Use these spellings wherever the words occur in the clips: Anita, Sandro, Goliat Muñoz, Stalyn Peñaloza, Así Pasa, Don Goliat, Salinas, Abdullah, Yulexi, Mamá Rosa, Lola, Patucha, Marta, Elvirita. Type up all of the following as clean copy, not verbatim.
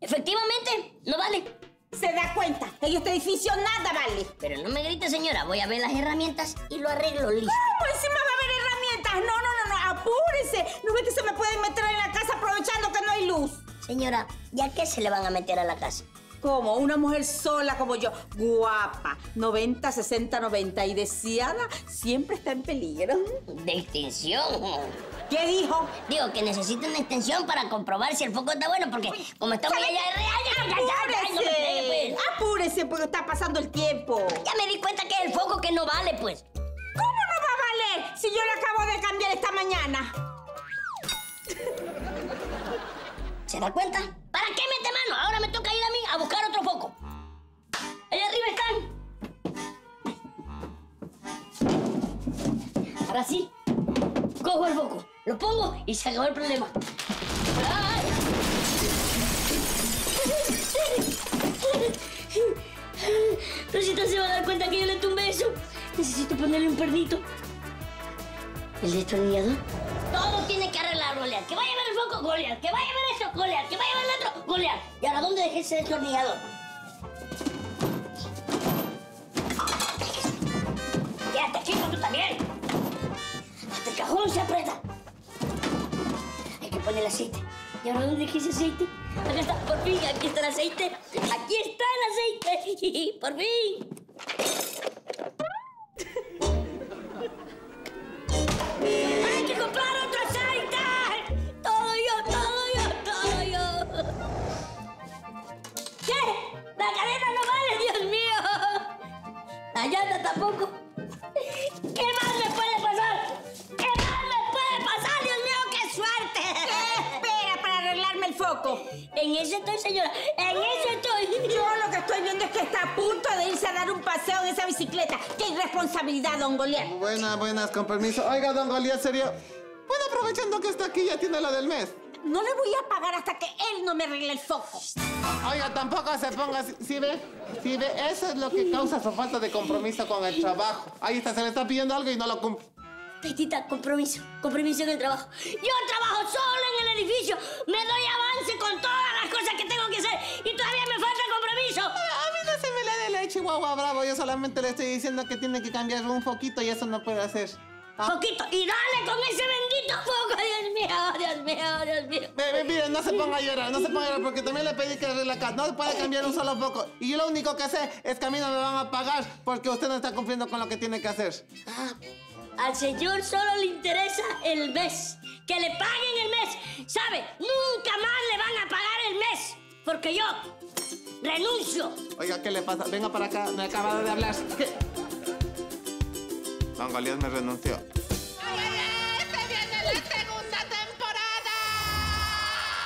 Efectivamente, no vale. Se da cuenta que yo este edificio nada vale. Pero no me grite, señora. Voy a ver las herramientas y lo arreglo listo. ¿Cómo encima va a haber herramientas? No. Apúrese. No ve que se me pueden meter en la casa aprovechando que no hay luz. Señora, ¿y a qué se le van a meter a la casa? ¿Cómo? Una mujer sola como yo, guapa, 90, 60, 90 y deseada, siempre está en peligro. ¿De extinción? ¿Qué dijo? Digo que necesito una extensión para comprobar si el foco está bueno, porque como está muy allá de real... ¡Apúrese! ¡Apúrese, porque está pasando el tiempo! Ya me di cuenta que es el foco que no vale, pues. ¿Cómo no va a valer si yo lo acabo de cambiar esta mañana? ¿Se da cuenta? ¿Para qué mete mano? Ahora me toca ir a mí a buscar otro foco. Allá arriba están. Ahora sí, cojo el foco, lo pongo y se acabó el problema. ¡Ay! Rosita se va a dar cuenta que yo le tumbé eso. Necesito ponerle un pernito. ¿El destornillador? Todo tiene que arreglar, Goliat. Que vaya a ver el foco, Goliat. Que vaya a ver eso, Goliat. Que vaya a ver el otro, Goliat. ¿Y ahora dónde dejé ese destornillador? Quédate, chico, tú también. Hasta el cajón se aprieta. Hay que poner el aceite. ¿Y ahora dónde dejé ese aceite? Acá está, por fin, aquí está el aceite. Aquí está el aceite. Por fin. Tampoco. ¿Qué más me puede pasar? ¿Qué más me puede pasar? ¡Dios mío, qué suerte! ¿Qué espera para arreglarme el foco? En eso estoy, señora. En eso estoy. Yo lo que estoy viendo es que está a punto de irse a dar un paseo en esa bicicleta. ¡Qué irresponsabilidad, don Goliat! Buenas, con permiso. Oiga, don Goliat, serio. Bueno, aprovechando que está aquí, ya tiene la del mes. No le voy a pagar hasta que él no me arregle el foco. Oiga, tampoco se ponga... ¿Sí ve? Eso es lo que causa su falta de compromiso con el trabajo. Ahí está, se le está pidiendo algo y no lo cumple. Tita, compromiso en el trabajo. Yo trabajo sola en el edificio. Me doy avance con todas las cosas que tengo que hacer y todavía me falta compromiso. A mí no se me la de la chihuahua, bravo. Yo solamente le estoy diciendo que tiene que cambiar un foquito y eso no puede hacer. Foquito, y dale con ese bendito foco. Dios mío. Mire, no se ponga a llorar, porque también le pedí que arregle acá. No se puede cambiar un solo foco. Y yo lo único que sé es que a mí no me van a pagar porque usted no está cumpliendo con lo que tiene que hacer. Al señor solo le interesa el mes. Que le paguen el mes. ¿Sabe? Nunca más le van a pagar el mes. Porque yo renuncio. Oiga, ¿qué le pasa? Venga para acá, me acaba de hablar. Don Goliat me renunció. ¡Se viene la segunda temporada!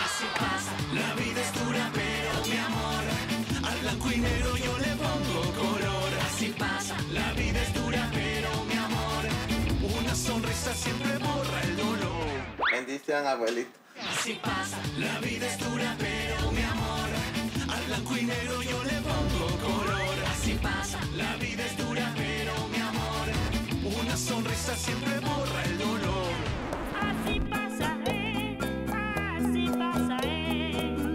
Así pasa, la vida es dura, pero mi amor, al blanco y negro yo le pongo color. Así pasa, la vida es dura, pero mi amor, una sonrisa siempre borra el dolor. Bendición, abuelito. Así pasa, la vida es dura, pero mi amor, al blanco y negro yo le pongo color. Así pasa, la vida es dura, pero mi amor, una sonrisa siempre borra el dolor. Así pasa, así pasa,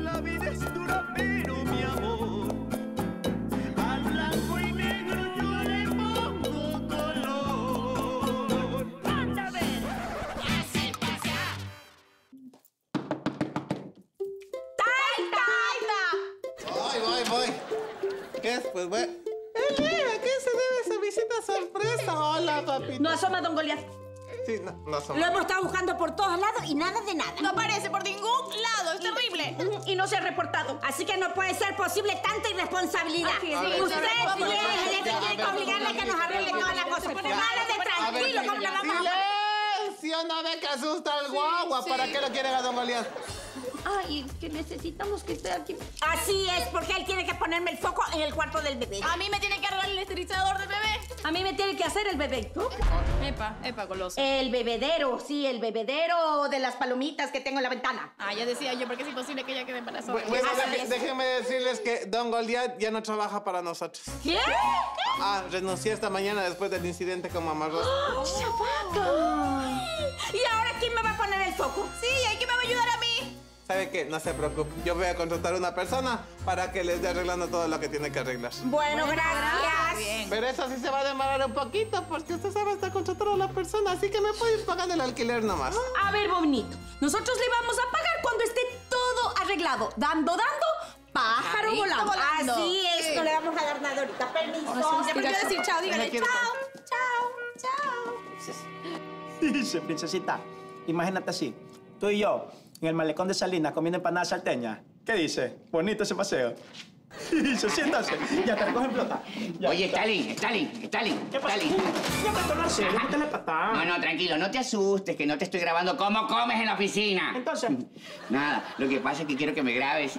la vida es dura, pero mi amor, al blanco y negro yo le pongo color. ¡Ándame! ¡Así pasa! ¡Taita! Voy. ¿Qué es? Pues voy. Visita sorpresa. Hola, papito. No asoma, don Goliat. Sí, no asoma. Lo hemos estado buscando por todos lados y nada de nada. No aparece por ningún lado. Es terrible. Y no se ha reportado. Así que no puede ser posible tanta irresponsabilidad. Usted tiene que obligarle a que nos arregle todas las cosas. Póngale tranquilo, como la mamá. ¡Silencio! No ve que asusta el guagua. ¿Para qué lo quieren a don Goliat? Ay, que necesitamos que esté aquí. Así es, porque él tiene que ponerme el foco en el cuarto del bebé. A mí me tiene que arreglar el esterilizador del bebé. A mí me tiene que hacer el bebé. ¿Tú? Epa, goloso. El bebedero, sí, el bebedero de las palomitas que tengo en la ventana. Ah, ya decía yo, porque es imposible que ella quede embarazada. Bueno, déjenme decirles que don Goliat ya no trabaja para nosotros. ¿Qué? Ah, renuncié esta mañana después del incidente con Mamá Rosa. ¡Oh, chapaca! ¿Y ahora quién me va a poner el foco? Sí, hay que me va a ayudar a mí. ¿Sabe qué? No se preocupe. Yo voy a contratar a una persona para que le esté arreglando todo lo que tiene que arreglar. Bueno, gracias. Bien. Pero eso sí se va a demorar un poquito porque usted sabe hasta contratar a la persona. Así que me puede ir pagando el alquiler nomás. A ver, bonito. Nosotros le vamos a pagar cuando esté todo arreglado. Dando, dando... Pájaro volando. Así es, no le vamos a dar nada ahorita. Permiso. Oh, sí, ya me quiero decir chao, dígale chao, chao, chao. Princesita, imagínate así. Tú y yo, en el malecón de Salinas, comiendo empanadas salteñas. ¿Qué dices? Bonito ese paseo. Siéntase. Ya te recogen flota. Oye, Stalyn. ¿Qué pasa? Ya me conoces, métele papá. No, no, tranquilo, no te asustes, que no te estoy grabando cómo comes en la oficina. Entonces. Nada, lo que pasa es que quiero que me grabes.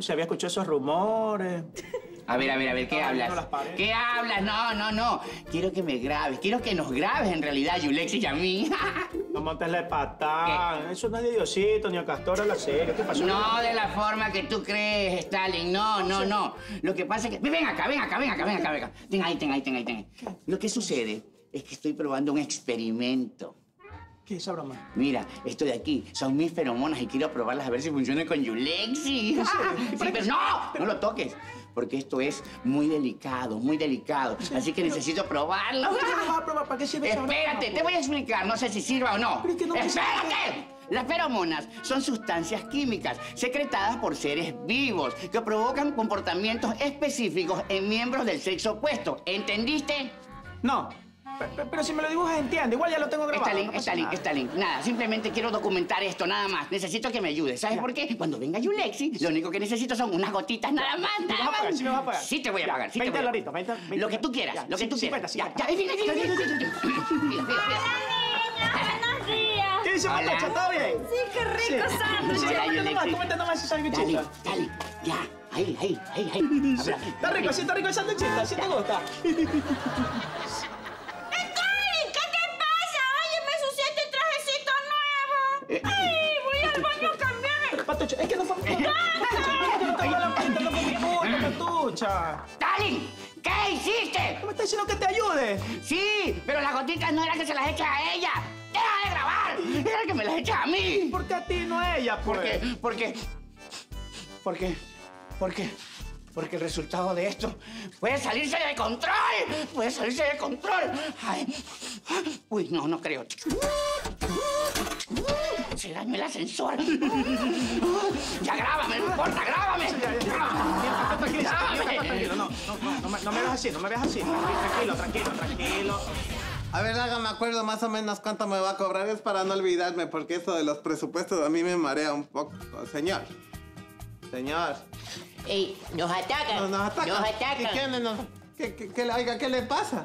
Se había escuchado esos rumores. A ver, ¿qué hablas? ¿Qué hablas? No. Quiero que me grabes. Quiero que nos grabes, en realidad, Yulexi y a mí. No montes la patada. ¿Qué? Eso no es de Diosito ni a Castor a la serie. ¿Qué pasó? No de la forma que tú crees, Stalyn. No. Lo que pasa es que... Ven acá. Ten ahí. Lo que sucede es que estoy probando un experimento. ¿Qué es esa broma? Mira, esto de aquí son mis feromonas y quiero probarlas a ver si funcionan con Yulexi. Sí, pero no lo toques, porque esto es muy delicado. Sí, así que necesito probarlo. ¿Por qué vas a probar? ¿Para qué sirve? Espérate, te voy a explicar, no sé si sirva o no. Pero es que no. ¡Espérate! Las feromonas son sustancias químicas secretadas por seres vivos que provocan comportamientos específicos en miembros del sexo opuesto. ¿Entendiste? No. Pero si me lo dibujas, entiende. Igual ya lo tengo grabado. Stalyn. Nada, simplemente quiero documentar esto, nada más. Necesito que me ayudes. ¿Sabes por qué? Cuando venga Yulexi, lo único que necesito son unas gotitas, nada más. ¿Sí me vas a pagar? Sí te voy a pagar. 20 dolaritos, 20. Lo que tú quieras, lo que tú quieras. Ya, ¡buenos días! ¿Qué dice Marta? ¿Todo bien? Sí, qué rico, Sandro. Dale, ya. Ahí. Está rico el sándwichito. Así te gusta. Es que no fue... ¡Patucha! ¡Stalyn! ¿Qué hiciste? ¿Me estás diciendo que te ayude? Sí, pero las gotitas no era que se las eches a ella. ¡Deja de grabar! ¡Era que me las eches a mí! ¿Por qué a ti, no a ella, pues? Porque el resultado de esto puede salirse de control. Ay. Uy, no creo. Se dañó el ascensor. Ya grábame, no importa, grábame. No me veas así, Tranquilo. A ver, hágame acuerdo más o menos cuánto me va a cobrar. Es para no olvidarme, porque eso de los presupuestos a mí me marea un poco. Señor. Ey, nos atacan. ¿Qué le pasa?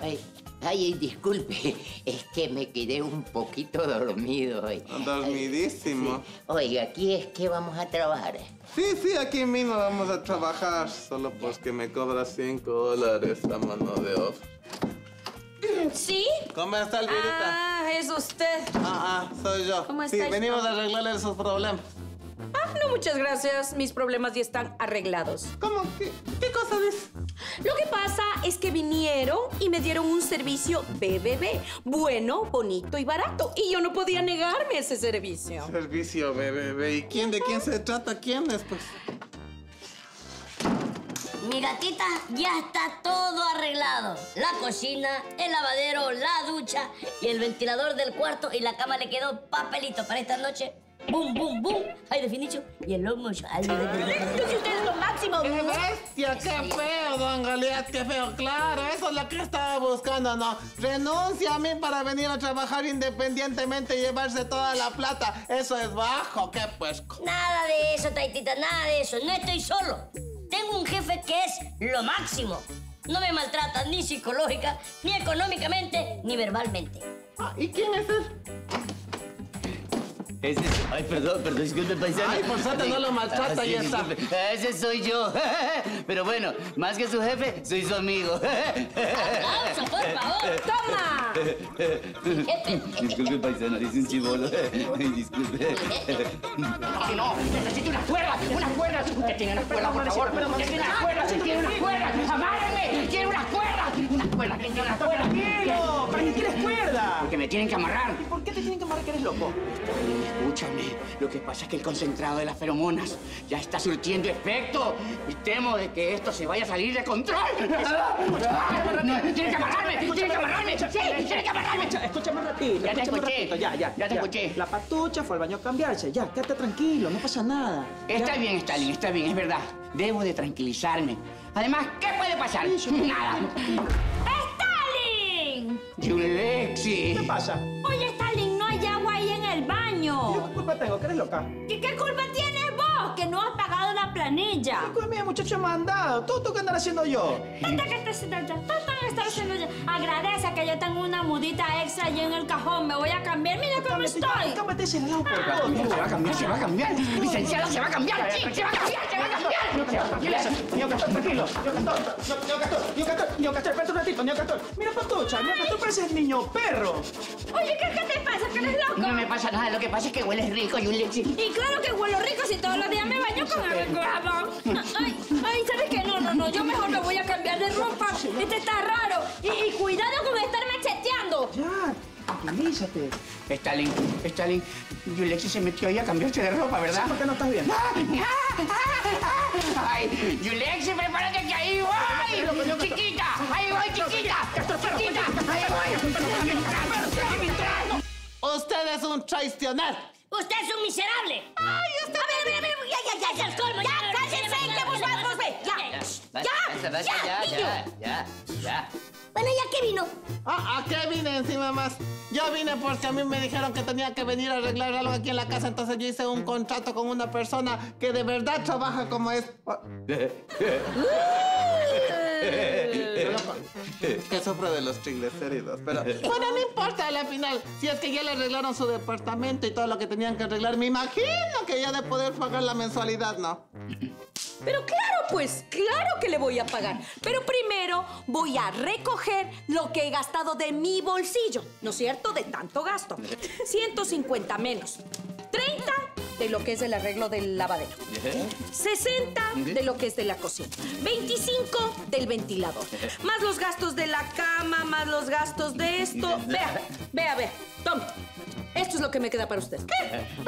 Ay, disculpe, es que me quedé un poquito dormido hoy. Dormidísimo. Sí. Oiga, aquí es que vamos a trabajar. Sí, aquí mismo vamos a trabajar. Solo porque me cobra $5 la mano de obra. ¿Sí? ¿Cómo está, Elvirita? Ah, es usted. Soy yo. ¿Cómo está? Sí, venimos a arreglarle sus problemas. No, muchas gracias. Mis problemas ya están arreglados. ¿Cómo? ¿Qué cosa es? Lo que pasa es que vinieron y me dieron un servicio BBB. Bueno, bonito y barato. Y yo no podía negarme ese servicio. Servicio BBB. ¿Y de quién se trata? ¿Quién es, pues? Mi gatita, ya está todo arreglado. La cocina, el lavadero, la ducha y el ventilador del cuarto y la cama le quedó papelito para esta noche. ¡Bum! ¡Ay, definicho! Y el lomo... ¡Ay, si usted es lo máximo! ¡Qué bestia! ¡Qué feo, Don Goliat! ¡Qué feo! ¡Claro! Eso es lo que estaba buscando, ¿no? Renuncia a mí para venir a trabajar independientemente y llevarse toda la plata. ¡Eso es bajo! ¡Qué puerco! Nada de eso, Taitita, nada de eso. No estoy solo. Tengo un jefe que es lo máximo. No me maltrata ni psicológica, ni económicamente, ni verbalmente. ¿Y quién es él? Ese es... Ay, perdón, disculpe, paisano. Ay, por Santa, no lo maltrata, ya está. Ese soy yo. Pero bueno, más que su jefe, soy su amigo. ¡Aplauso, por favor! ¡Toma! Disculpe, paisano, es un chibolo. Disculpe. ¡No! ¡Necesito unas cuerdas! que tiene unas cuerdas, por favor. Que tiene unas cuerdas, tiene unas cuerdas. ¡Amárrenme! ¡Tiene unas cuerdas! ¡Unas cuerdas! ¿Quién tiene unas cuerdas? ¡Tranquilo! ¿Para qué tienes cuerda? Porque me tienen que amarrar. ¿Y por qué te tienen que amarrar, que eres loco? Escúchame, lo que pasa es que el concentrado de las feromonas ya está surtiendo efecto y temo de que esto se vaya a salir de control. ¡Tienen que amarrarme! ¡Tienen que amarrarme! ¡Sí! ¡Tienen que amarrarme! Escúchame un ratito. Ya te escuché. Ya te escuché. La patucha fue al baño a cambiarse. Ya, quédate tranquilo, no pasa nada. Está bien, Stalyn, está bien, es verdad. Debo de tranquilizarme. Además, ¿qué puede pasar? Nada. ¡Stalyn! ¡Yulexi! ¿Qué pasa? Oye, Stalyn, no hay agua ahí en el baño. ¿Yo qué culpa tengo? ¿Que eres loca? ¿Qué culpa tienes vos? Que no has pagado la planilla. ¿Qué culpa mía, muchacho mandado? ¿Todo que andar haciendo yo? Tanta que estás haciendo yo. Agradece que yo tengo una mudita extra allí en el cajón. Me voy a cambiar. Mira cómo estoy. Cámate ese lado, por favor. Se va a cambiar, se va a cambiar. Licenciada, se va a cambiar. Sí, se va a cambiar, se va a cambiar. Niño Castor, tranquilo. Niño Castor, espérate un ratito, Niño Castor. Mira, patucha, Niño Castor parece el niño perro. Oye, ¿qué te pasa? ¿Que eres loco? No me pasa nada. Lo que pasa es que hueles rico, Yulexi. Y claro que huelo rico si todos los días me baño con agua. Ay, ¿sabes qué? No. Yo mejor me voy a cambiar de ropa. Este está raro. Y cuidado con estar macheteando. Ya, tranquilízate. Stalyn, Yulexi se metió ahí a cambiarse de ropa, ¿verdad? Sí, porque no estás viendo. ¡Ay! ¡Yulexi, prepárate que ahí voy! ¡Chiquita! ¡Ahí voy, chiquita! ¡Chiquita! ¡Ahí voy! ¡Usted es un traicionero! ¡Usted es un miserable! ¡Ay, usted! A ver, ya, colmo. ¡Ya, cállense! ¡Que vos ve! ¡Ya! Bueno, ¿y a qué vino? ¿A qué vine encima más? Yo vine porque a mí me dijeron que tenía que venir a arreglar algo aquí en la casa, entonces yo hice un contrato con una persona que de verdad trabaja como es... que sufre de los triglicéridos, pero... Bueno, no importa a la final. Si es que ya le arreglaron su departamento y todo lo que tenían que arreglar, me imagino que ya de poder pagar la mensualidad, ¿no? Pero claro, pues, claro que le voy a pagar. Pero primero voy a recoger lo que he gastado de mi bolsillo, ¿no es cierto? De tanto gasto. 150 menos. 30 de lo que es el arreglo del lavadero. 60 de lo que es de la cocina. 25 del ventilador. Más los gastos de la cama, más los gastos de esto. Vea. Toma. Esto es lo que me queda para usted. ¿Qué? $20.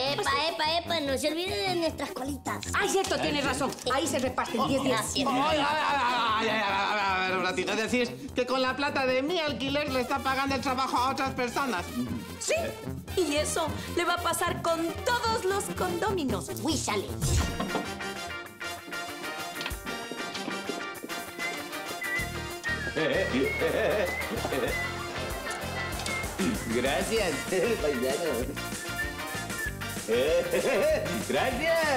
Epa, no se olvide de nuestras colitas. Ay, cierto, tienes razón. Ahí se reparten 10 días. A ver, un ratito. Es decir, que con la plata de mi alquiler le está pagando el trabajo a otras personas. Sí, y eso le va a pasar con todos los condóminos. ¡Huízale! Gracias, paisano. Gracias.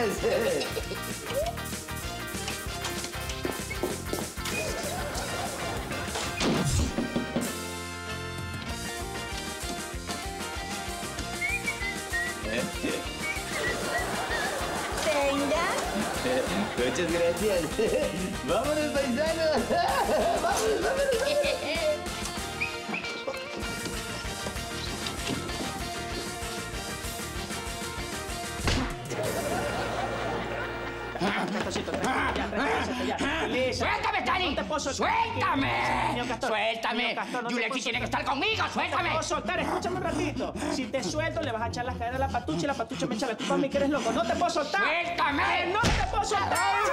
Venga. Muchas gracias. Vámonos, paisano. Vámonos. ¡Suéltame, Stalyn! ¡Suéltame! Yulexi tiene que estar conmigo, suéltame. No te puedo soltar, escúchame un ratito. Si te suelto, le vas a echar las cadenas a la patucha y la patucha me echa la culpa a mí que eres loco. ¡No te puedo soltar! ¡Suéltame! ¡No te puedo soltar!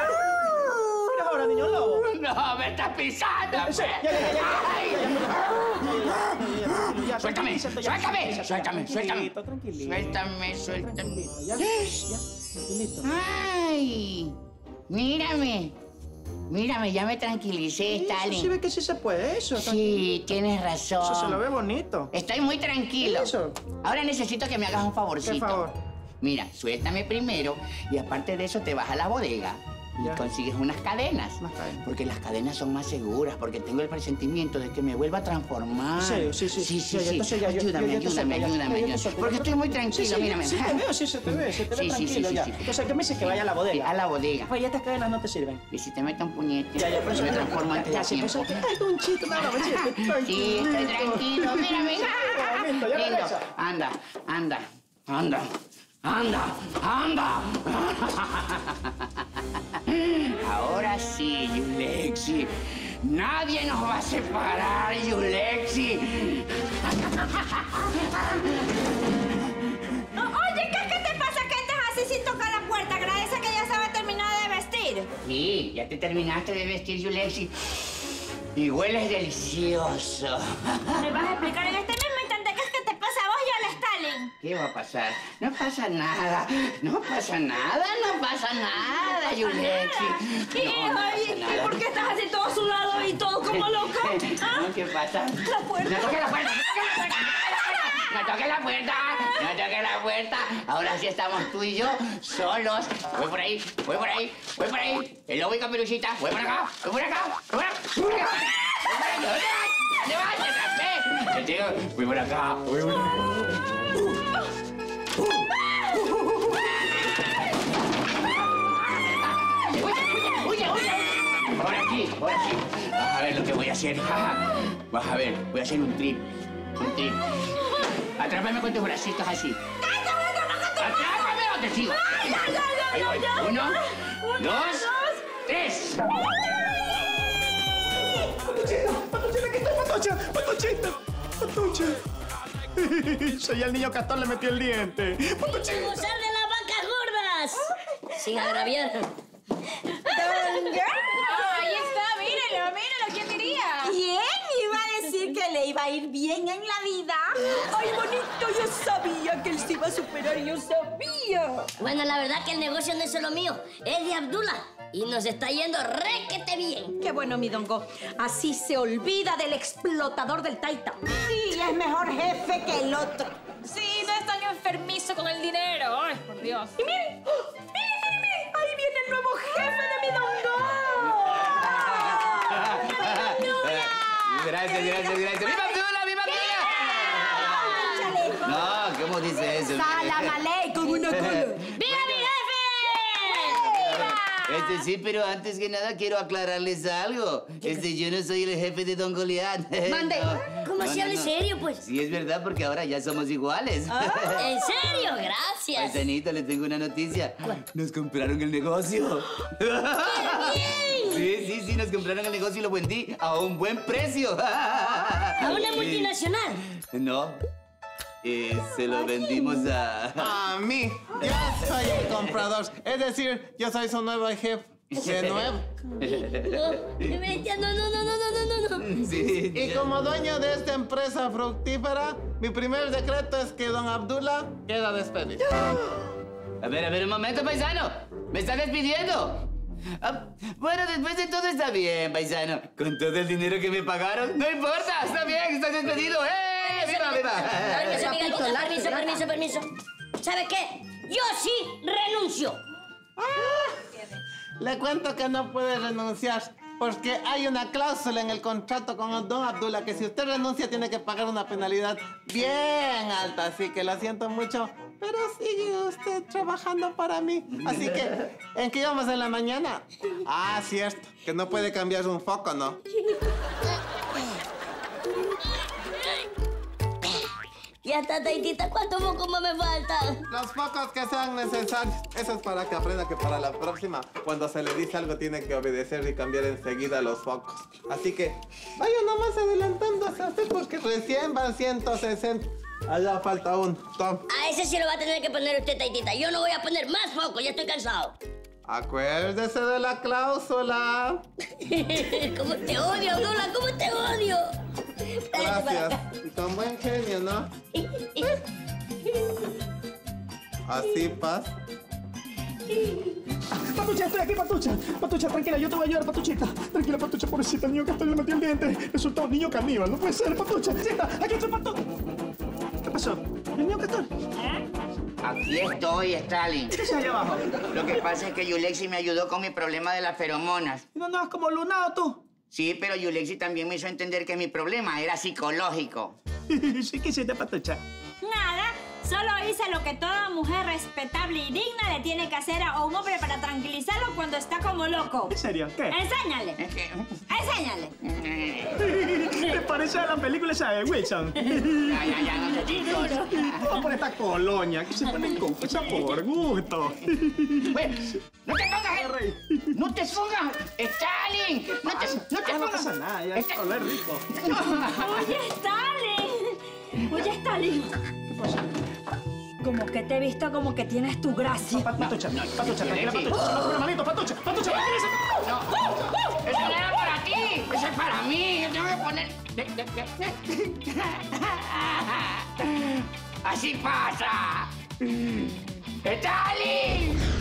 ¡Mira ahora, niño lobo! ¡No, me estás pisando! ¡Suéltame! ¡Suéltame! ¡Suéltame! ¡Ay! Mírame, ya me tranquilicé, Stalyn. Eso sí ve que sí se puede, eso. Sí, tienes razón. Eso se lo ve bonito. Estoy muy tranquilo. Eso. Ahora necesito que me hagas un favorcito. Por favor. Mira, suéltame primero y aparte de eso te vas a la bodega y consigues unas cadenas. Más cadenas. Porque las cadenas son más seguras, porque tengo el presentimiento de que me vuelva a transformar. Sí. Ayúdame. Porque estoy muy tranquilo, mírame. Sí, te veo, se te ve tranquilo ya. Entonces, ¿qué me dices? Que vaya a la bodega. A la bodega. Oye, estas cadenas no te sirven. Y si te meto un puñete, pero se me transforma antes de tiempo. Ay, un chico, no, sí, estoy tranquilo, mírame. Anda. ¡Anda! ¡Anda! Ahora sí, Yulexi. Nadie nos va a separar, Yulexi. Oye, ¿qué te pasa que estás así sin tocar la puerta? Agradece que ya estaba terminada de vestir. Sí, ya te terminaste de vestir, Yulexi. Y hueles delicioso. ¿Me vas a explicar en este mismo instante qué es que te pasa a vos y al Stalyn? ¿Qué va a pasar? No pasa nada. No pasa nada, no pasa nada, Yulexi. ¿Y por qué estás así todo sudado y todo como loco? ¿Ah? ¿Qué pasa? La puerta. ¡No toques la puerta! ¡No toques la puerta! ¡No toques la puerta! Ahora sí estamos tú y yo solos. Voy por ahí, voy por ahí, voy por ahí. El lobo y Caperucita. Voy por acá, voy por acá, voy por acá. ¡Dónde vas! ¡Dónde vas! Voy por acá, voy por acá. ¡Huye, huye, huye! Por aquí, por aquí. Vas a ver lo que voy a hacer. Vas a ver, voy a hacer un trip. Un trip. Atrápame con tus bracitos así. ¡Atrápame o te sigo! ¡Uno, dos, tres! ¡Patochita! ¡Patochita! ¿Qué está Patocha? ¡Patochita! ¡Patocha! Soy el niño castor, le metió el diente. ¡Patochita! ¡Usar de las vacas gordas! Sin agraviar. ¡Don Goliat! Ahí está, mírenlo, mírenlo. ¿Quién diría? ¿Quién iba a decir que le iba a ir bien en la vida? ¡Ay, bonito! Yo sabía que él se iba a superar, yo sabía. Bueno, la verdad que el negocio no es solo mío, es de Abdullah. Y nos está yendo requete bien. Qué bueno, mi Dongo. Así se olvida del explotador del Taita. Sí, es mejor jefe que el otro. Sí, no es tan enfermizo con el dinero. Ay, por Dios. Y miren, ¡oh! Miren, miren, miren. Ahí viene el nuevo jefe de mi Dongo. Gracias, gracias, gracias. ¡Viva Abdullah, viva Abdullah! No, ¿cómo dice eso? Salam aleikum, una cola. Sí, pero antes que nada quiero aclararles algo. Yo no soy el jefe de Don Goliat. Mande. No, ¿cómo se habla en serio, pues? Sí, es verdad, porque ahora ya somos iguales. Oh, ¿en serio? Gracias. Pues, Anita, les tengo una noticia. ¿Cuál? Nos compraron el negocio. ¡Qué bien! Sí, nos compraron el negocio y lo vendí a un buen precio. ¿A una multinacional? No. Se lo vendimos a... A mí. Yo soy el comprador. Es decir, yo soy su nuevo jefe. ¿De nuevo? No. Sí, y como dueño de esta empresa fructífera, mi primer decreto es que don Abdullah queda despedido. A ver, un momento, paisano. ¿Me está despidiendo? Ah, bueno, después de todo está bien, paisano. Con todo el dinero que me pagaron, no importa. Está bien, estás despedido. ¡Viva, viva! Permiso, amiga, permiso, permiso, permiso. ¿Sabes qué? Yo sí renuncio. Le cuento que no puede renunciar porque hay una cláusula en el contrato con don Abdullah que si usted renuncia tiene que pagar una penalidad bien alta. Así que lo siento mucho, pero sigue usted trabajando para mí. Así que, ¿en qué íbamos en la mañana? Ah, cierto, que no puede cambiar un foco, ¿no? Ya está, Taitita. ¿Cuántos focos más me faltan? Los focos que sean necesarios. Eso es para que aprenda que para la próxima, cuando se le dice algo, tiene que obedecer y cambiar enseguida los focos. Así que vaya nomás adelantándose a usted porque recién van 160. Allá falta uno. Tom. A ese sí lo va a tener que poner usted, Taitita. Yo no voy a poner más focos. Ya estoy cansado. Acuérdese de la cláusula. ¿Cómo te odio, Lola? ¿Cómo te odio? Gracias. Tan buen genio, ¿no? Así pasa. Patucha, estoy aquí, Patucha. Patucha, tranquila, yo te voy a ayudar, Patuchita. Tranquila, Patucha, pobrecita, el niño que estoy le metió el diente. Resultó un niño caníbal, no puede ser, Patucha. Aquí está, Patucha. ¿Qué pasó? ¿El niño que estoy? Aquí estoy, Stalyn. ¿Qué es allá abajo? Lo que pasa es que Yulexi me ayudó con mi problema de las feromonas. ¿No andabas como lunado tú? Sí, pero Yulexi también me hizo entender que mi problema era psicológico. ¿Sí que hiciste, Patucha? Nada, solo hice lo que toda mujer respetable y digna le tiene que hacer a un hombre para tranquilizarlo cuando está como loco? ¿En serio? ¿Qué? ¡Enséñale! ¡Enséñale! ¿Te parece a la película esa de Wilson? Todo por esta colonia que se ponen con cosas por gusto. Bueno, no te pongas el rey. No te pongas, Stalyn. No pasa nada, ya es oler rico. Oye, Stalyn. Oye, Stalyn. ¿Qué pasa? Como que te he visto como que tienes tu gracia. Patucha, Patucha, tranquila, Patucha, Patucha, no. Eso no era para ti, eso es para mí. Yo tengo que poner... ¡Así pasa! ¡Stalyn!